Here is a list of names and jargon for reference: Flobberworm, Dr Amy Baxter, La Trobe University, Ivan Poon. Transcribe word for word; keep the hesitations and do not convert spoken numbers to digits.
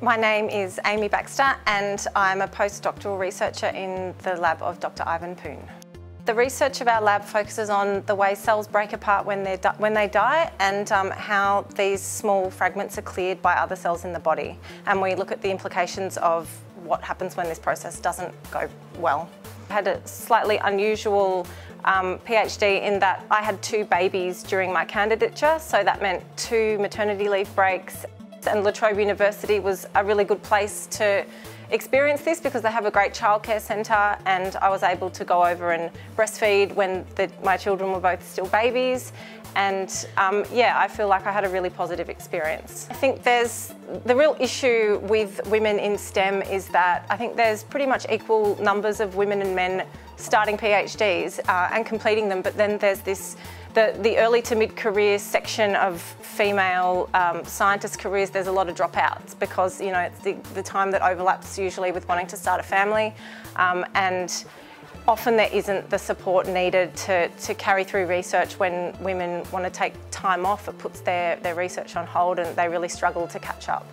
My name is Amy Baxter and I'm a postdoctoral researcher in the lab of Doctor Ivan Poon. The research of our lab focuses on the way cells break apart when, when they die and um, how these small fragments are cleared by other cells in the body. And we look at the implications of what happens when this process doesn't go well. I had a slightly unusual um, PhD in that I had two babies during my candidature, so that meant two maternity leave breaks. And La Trobe University was a really good place to experience this because they have a great childcare centre, and I was able to go over and breastfeed when the, my children were both still babies, and um, yeah, I feel like I had a really positive experience. I think there's the real issue with women in STEM is that I think there's pretty much equal numbers of women and men starting PhDs uh, and completing them, but then there's this The, the early to mid-career section of female um, scientist careers, there's a lot of dropouts because, you know, it's the, the time that overlaps usually with wanting to start a family, um, and often there isn't the support needed to, to carry through research. When women want to take time off, it puts their, their research on hold and they really struggle to catch up.